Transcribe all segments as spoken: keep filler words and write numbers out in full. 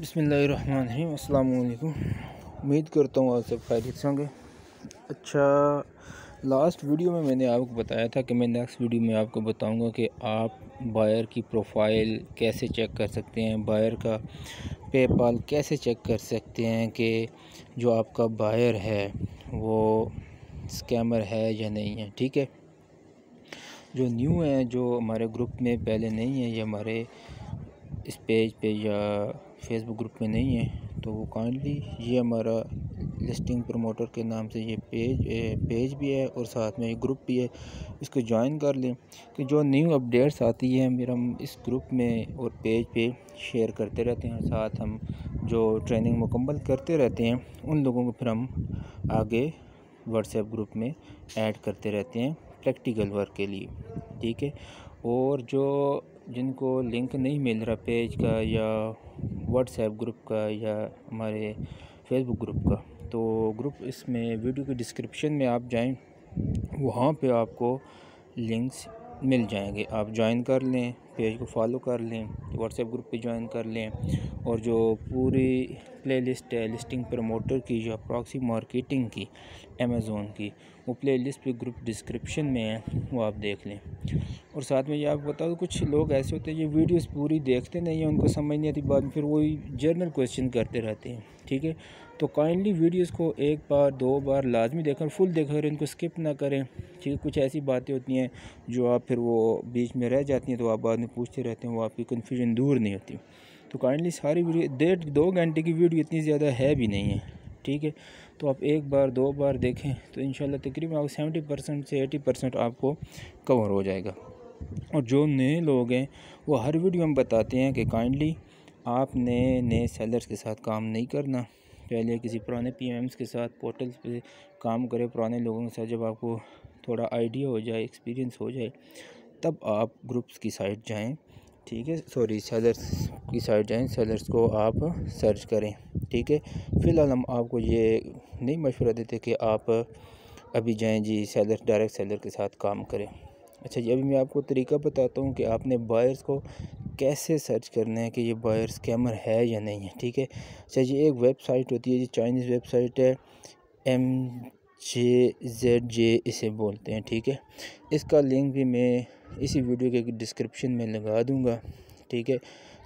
बिस्मिल्लाहिर्रहमानिर्रहीम, अस्सलामुअलैकुम। उम्मीद करता हूँ आप सब खैरियत से होंगे। अच्छा, लास्ट वीडियो में मैंने आपको बताया था कि मैं नेक्स्ट वीडियो में आपको बताऊंगा कि आप बायर की प्रोफाइल कैसे चेक कर सकते हैं, बायर का पेपाल कैसे चेक कर सकते हैं कि जो आपका बायर है वो स्कैमर है या नहीं है। ठीक है, जो न्यू हैं, जो हमारे ग्रुप में पहले नहीं है या हमारे इस पेज पे या फेसबुक ग्रुप में नहीं है, तो वो काइंडली ये हमारा लिस्टिंग प्रमोटर के नाम से ये पेज पेज भी है और साथ में ये ग्रुप भी है, इसको ज्वाइन कर लें कि जो न्यू अपडेट्स आती है मेरा हम इस ग्रुप में और पेज पे शेयर करते रहते हैं। साथ हम जो ट्रेनिंग मुकम्मल करते रहते हैं उन लोगों को फिर हम आगे व्हाट्सएप ग्रुप में ऐड करते रहते हैं प्रैक्टिकल वर्क के लिए। ठीक है, और जो जिनको लिंक नहीं मिल रहा पेज का या व्हाट्सएप ग्रुप का या हमारे फेसबुक ग्रुप का, तो ग्रुप इसमें वीडियो के डिस्क्रिप्शन में आप जाएं, वहाँ पे आपको लिंक्स मिल जाएंगे। आप ज्वाइन कर लें, पेज को फॉलो कर लें, व्हाट्सएप ग्रुप पे ज्वाइन कर लें। और जो पूरी प्लेलिस्ट है लिस्टिंग प्रमोटर की या प्रॉक्सी मार्केटिंग की अमेज़ॉन की, वो प्लेलिस्ट पे ग्रुप डिस्क्रिप्शन में है, वो आप देख लें। और साथ में ये आप बताओ, कुछ लोग ऐसे होते हैं ये वीडियोस पूरी देखते नहीं हैं, उनको समझ नहीं आती, बाद में फिर वही जनरल क्वेश्चन करते रहते हैं। ठीक है, तो काइंडली वीडियोस को एक बार दो बार लाजमी देखें, फुल देखें, इनको स्किप ना करें। ठीक है, कुछ ऐसी बातें होती हैं जो आप फिर वो बीच में रह जाती हैं, तो आप बाद में पूछते रहते हैं, वो आपकी कन्फ्यूजन दूर नहीं होती। तो काइंडली सारी वीडियो, डेढ़ दो घंटे की वीडियो इतनी ज़्यादा है भी नहीं है। ठीक है, तो आप एक बार दो बार देखें तो इंशाल्लाह तकरीबन आप सेवेंटी परसेंट से एटी परसेंट आपको कवर हो जाएगा। और जो नए लोग हैं वो हर वीडियो में बताते हैं कि काइंडली आप नए नए सेलर्स के साथ काम नहीं करना, पहले किसी पुराने पीएम्स के साथ पोर्टल्स पे काम करें, पुराने लोगों के साथ। जब आपको थोड़ा आइडिया हो जाए, एक्सपीरियंस हो जाए, तब आप ग्रुप्स की साइट जाएं। ठीक है, सॉरी सेलर्स की साइट जाएं, सेलर्स को आप सर्च करें। ठीक है, फ़िलहाल हम आपको ये नहीं मशवरा देते कि आप अभी जाएं जी सेलर डायरेक्ट सेलर के साथ काम करें। अच्छा जी, अभी मैं आपको तरीका बताता हूँ कि आपने बायर्स को कैसे सर्च करना है कि ये बायर स्कैमर है या नहीं है। ठीक है, अच्छा जी, एक वेबसाइट होती है जी, चाइनीज़ वेबसाइट है, एम जे जेड जे इसे बोलते हैं। ठीक है, इसका लिंक भी मैं इसी वीडियो के डिस्क्रिप्शन में लगा दूँगा। ठीक है,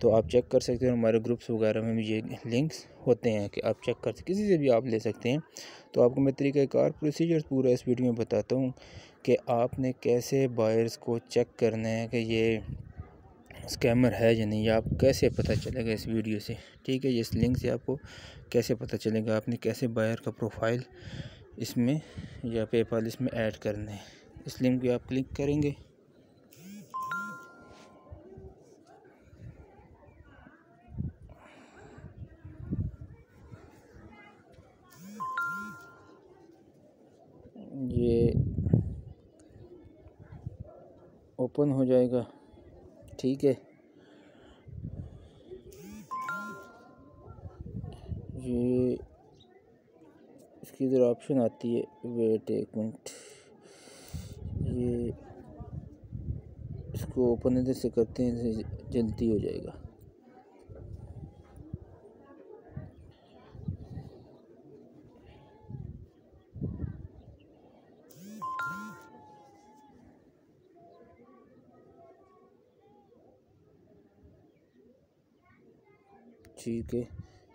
तो आप चेक कर सकते हैं, हमारे ग्रुप्स वगैरह में भी ये लिंक्स होते हैं कि आप चेक कर सकते, किसी से भी आप ले सकते हैं। तो आपको मैं तरीक़ाकार प्रोसीजर्स पूरा इस वीडियो में बताता हूँ कि आपने कैसे बायर्स को चेक करना है कि ये स्कैमर है या नहीं, आप कैसे पता चलेगा इस वीडियो से। ठीक है, इस लिंक से आपको कैसे पता चलेगा आपने कैसे बायर का प्रोफाइल इसमें या पेपाल इसमें ऐड करना है। इस लिंक पे आप क्लिक करेंगे। ये ओपन हो जाएगा। ठीक है, ये इसकी इधर ऑप्शन आती है, वेट एक मिनट, ये इसको ओपन इधर से करते हैं, जल्दी हो जाएगा। ठीक है,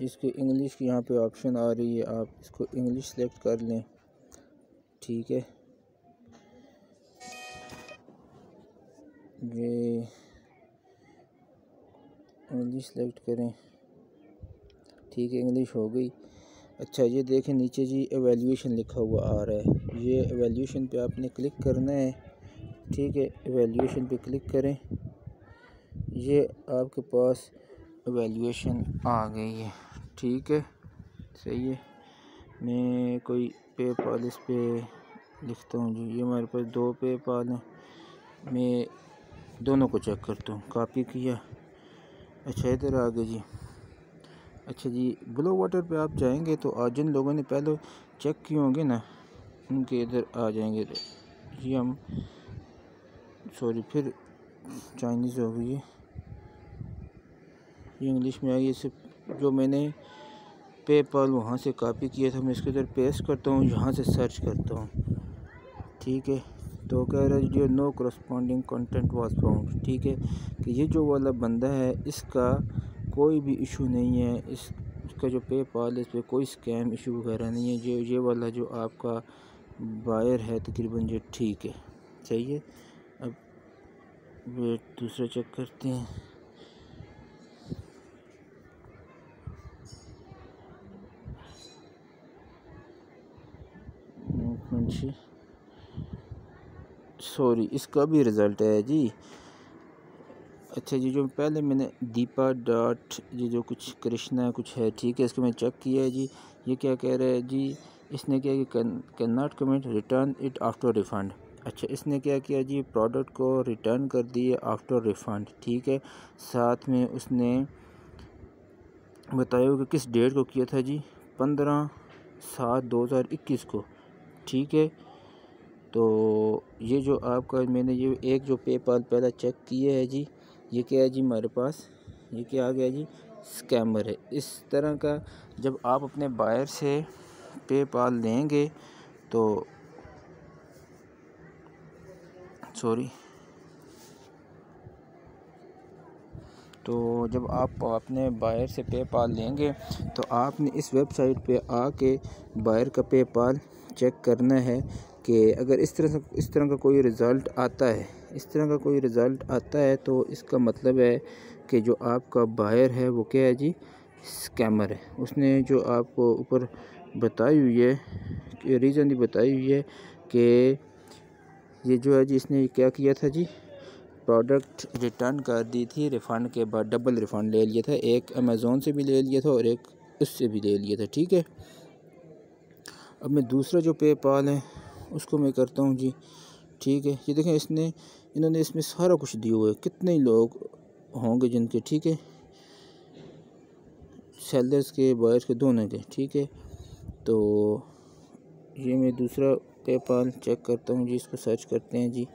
जिसके इंग्लिश की यहाँ पे ऑप्शन आ रही है, आप इसको इंग्लिश सेलेक्ट कर लें। ठीक है, ये इंग्लिश सेलेक्ट करें। ठीक है, इंग्लिश हो गई। अच्छा, ये देखें नीचे जी एवेल्यूएशन लिखा हुआ आ रहा है, ये एवेल्यूएशन पे आपने क्लिक करना है। ठीक है, एवेल्यूएशन पे क्लिक करें, ये आपके पास एवेल्यूएशन आ गई है। ठीक है, सही है। मैं कोई पेपाल इस पे लिखता हूँ जी, ये हमारे पास दो पेपाल हैं, मैं दोनों को चेक करता हूँ। कॉपी किया, अच्छा इधर आ गए जी। अच्छा जी, ब्लो वाटर पे आप जाएंगे तो आज जिन लोगों ने पहले चेक किए होंगे ना, उनके इधर आ जाएंगे जी। हम सॉरी, फिर चाइनीज़ हो गई है, ये इंग्लिश में आई, इसे जो मैंने पेपाल वहाँ से कॉपी किया था मैं इसके अंदर पेस्ट करता हूँ, यहाँ से सर्च करता हूँ। ठीक है, तो कह रहा है जो no corresponding content was found. ठीक है, कि ये जो वाला बंदा है इसका कोई भी इशू नहीं है, इस इसका जो पेपाल है इस पर कोई स्कैम इशू वगैरह नहीं है। ये ये वाला जो आपका बायर है तकरीबन ये ठीक है, सही है। अब दूसरा चेक करते हैं। सॉरी, इसका भी रिज़ल्ट है जी। अच्छा जी, जो पहले मैंने दीपा डॉट ये जो कुछ कृष्णा कुछ है, ठीक है, इसको मैंने चेक किया है जी। ये क्या कह रहा है जी, इसने क्या कि can not comment return it after refund. अच्छा, इसने क्या किया जी, प्रोडक्ट को रिटर्न कर दिया आफ्टर रिफ़ंड। ठीक है, साथ में उसने बताया कि किस डेट को किया था जी, पंद्रह सात दो हज़ार इक्कीस को। ठीक है, तो ये जो आपका मैंने ये एक जो पेपाल पहला चेक किया है जी, ये क्या है जी हमारे पास, ये क्या आ गया जी, स्कैमर है। इस तरह का जब आप अपने बायर से पेपाल लेंगे तो सॉरी तो जब आप अपने बायर से पेपाल लेंगे तो आपने इस वेबसाइट पे आके बायर का पेपाल चेक करना है कि अगर इस तरह से इस तरह का कोई रिज़ल्ट आता है इस तरह का कोई रिज़ल्ट आता है तो इसका मतलब है कि जो आपका बायर है वो क्या है जी, स्कैमर है। उसने जो आपको ऊपर बताई हुई है, रीज़न भी बताई हुई है कि ये जो है जी इसने क्या किया था जी, प्रोडक्ट रिटर्न कर दी थी, रिफ़ंड के बाद डबल रिफ़ंड ले लिया था, एक अमेज़ोन से भी ले लिया था और एक उससे भी ले लिया था। ठीक है, अब मैं दूसरा जो पेपाल है उसको मैं करता हूँ जी। ठीक है, ये देखें इसने इन्होंने इसमें सारा कुछ दिया हुआ है, कितने लोग होंगे जिनके, ठीक है, सेलर्स के बायर्स के दोनों के। ठीक है, तो ये मैं दूसरा पेपाल चेक करता हूँ जी, इसको सर्च करते हैं जी।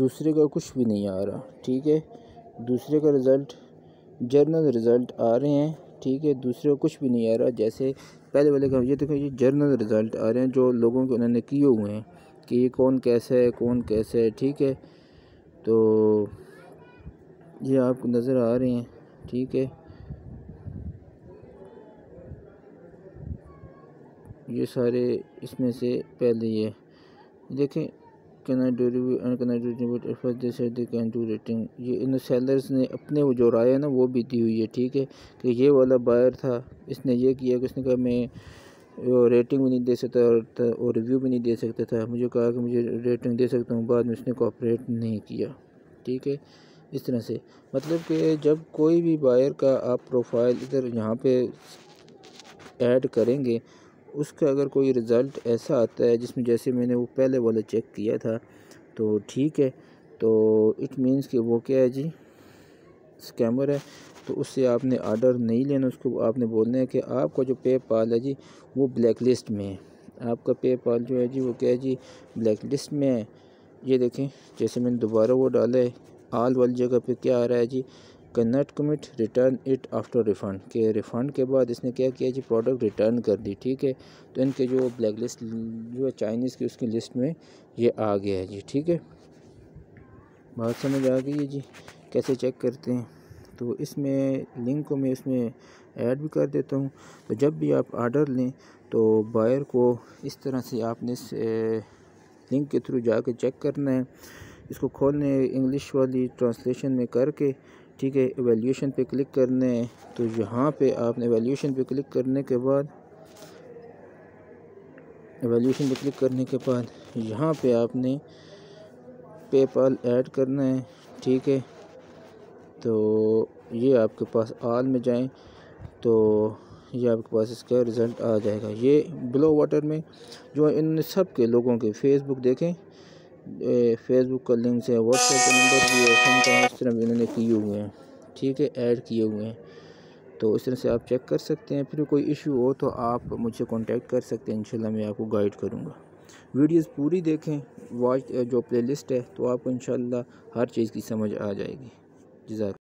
दूसरे का कुछ भी नहीं आ रहा। ठीक है, दूसरे का रिज़ल्ट जर्नल रिज़ल्ट आ रहे हैं। ठीक है, दूसरे का कुछ भी नहीं आ रहा, जैसे पहले वाले का। ये देखो ये जर्नल रिज़ल्ट आ रहे हैं जो लोगों के उन्होंने किए हुए हैं कि ये कौन कैसा है कौन कैसा है। ठीक है, तो ये आपको नज़र आ रहे हैं। ठीक है, ये सारे इसमें से पहले ये देखें can I do review and can I do review they said they can do rating. ये इन सेलर्स ने अपने वो जो राय है ना वो भी दी हुई है। ठीक है, कि ये वाला बायर था, इसने ये किया कि उसने कहा मैं रेटिंग भी नहीं दे सकता और, और रिव्यू भी नहीं दे सकता था, मुझे कहा कि मुझे रेटिंग दे सकता हूँ, बाद में उसने कोऑपरेट नहीं किया। ठीक है, इस तरह से मतलब कि जब कोई भी बायर का आप प्रोफाइल इधर यहाँ पर ऐड करेंगे, उसका अगर कोई रिज़ल्ट ऐसा आता है जिसमें जैसे मैंने वो पहले वाला चेक किया था, तो ठीक है, तो इट मींस कि वो क्या है जी, स्कैमर है। तो उससे आपने आर्डर नहीं लेना, उसको आपने बोलना है कि आपका जो पेपाल है जी वो ब्लैक लिस्ट में है, आपका पेपाल जो है जी वो क्या है जी, ब्लैक लिस्ट में है। ये देखें जैसे मैंने दोबारा वो डाला है, आल वाली जगह पर क्या आ रहा है जी, can not commit return it after refund, के रिफ़ंड के बाद इसने क्या किया जी, प्रोडक्ट रिटर्न कर दी। ठीक है, तो इनके जो ब्लैक लिस्ट जो है चाइनीज़ की उसकी लिस्ट में ये आ गया है जी। ठीक है, बात समझ आ गई है जी कैसे चेक करते हैं। तो इसमें लिंक को मैं इसमें ऐड भी कर देता हूँ। तो जब भी आप आर्डर लें तो बायर को इस तरह से आपने इस लिंक के थ्रू जाके चेक करना है, इसको खोलने इंग्लिश वाली ट्रांसलेशन में करके, ठीक है, एवेल्यूशन पे क्लिक करने हैं। तो यहाँ पे आपने एवेल्यूशन पे क्लिक करने के बाद एवेल्यूशन पे क्लिक करने के बाद यहाँ पे आपने पेपाल ऐड करना है। ठीक है, तो ये आपके पास आल में जाएं तो ये आपके पास इसका रिज़ल्ट आ जाएगा। ये ब्लो वाटर में जो इन सब के लोगों के फेसबुक देखें, फेसबुक का लिंक है, व्हाट्सएप का नंबर भी है, समटाइम इस तरह इन्होंने किए हुए हैं, ठीक है, ऐड किए हुए हैं। तो इस तरह से आप चेक कर सकते हैं। फिर कोई इशू हो तो आप मुझे कांटेक्ट कर सकते हैं, इंशाल्लाह मैं आपको गाइड करूँगा। वीडियोस पूरी देखें, वॉच जो प्लेलिस्ट है, तो आपको इंशाल्लाह हर चीज़ की समझ आ जाएगी। जज़ाक।